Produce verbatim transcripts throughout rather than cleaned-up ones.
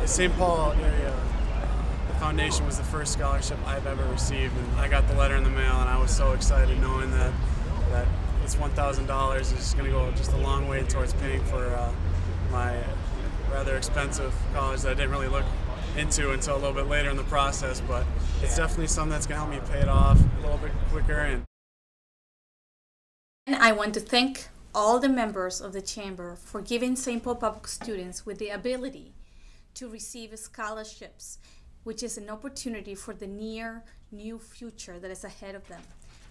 The Saint Paul Area Foundation was the first scholarship I've ever received, and I got the letter in the mail, and I was so excited knowing that that this one thousand dollars is just going to go just a long way towards paying for uh, my rather expensive college that I didn't really look into until a little bit later in the process, but it's definitely something that's going to help me pay it off a little bit quicker. And I want to thank all the members of the Chamber for giving Saint Paul Public students with the ability to receive scholarships, which is an opportunity for the near new future that is ahead of them.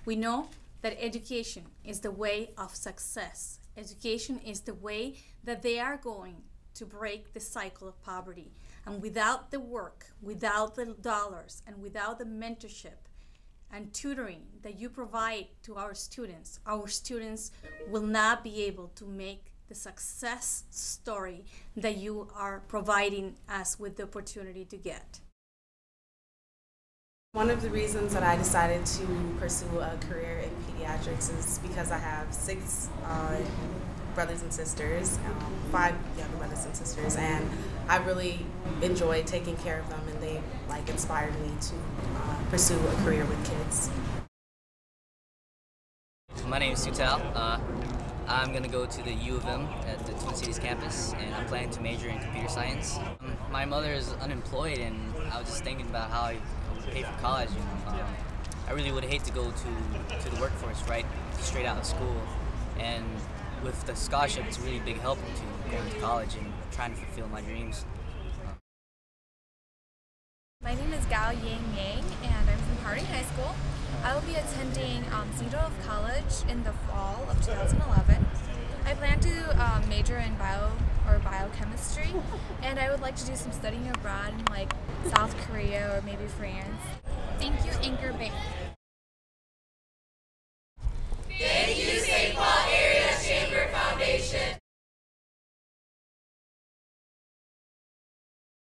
We know that education is the way of success. Education is the way that they are going to break the cycle of poverty. And without the work, without the dollars, and without the mentorship and tutoring that you provide to our students, our students will not be able to make the success story that you are providing us with the opportunity to get. One of the reasons that I decided to pursue a career in pediatrics is because I have six uh, brothers and sisters, um, five younger brothers and sisters, and I really enjoy taking care of them, and they like inspired me to uh, pursue a career with kids. My name is Sutel. Uh, I'm going to go to the U of M at the Twin Cities campus, and I'm planning to major in computer science. Um, my mother is unemployed, and I was just thinking about how I would pay for college. You know? um, I really would hate to go to, to the workforce right straight out of school, and with the scholarship, it's a really big help to going to college and trying to fulfill my dreams. My name is Gao Yingying, and I'm from Harding High School. I will be attending um, Seattle College in the fall of two thousand eleven. I plan to um, major in bio or biochemistry, and I would like to do some studying abroad in like South Korea or maybe France. Thank you, Anchor Bank.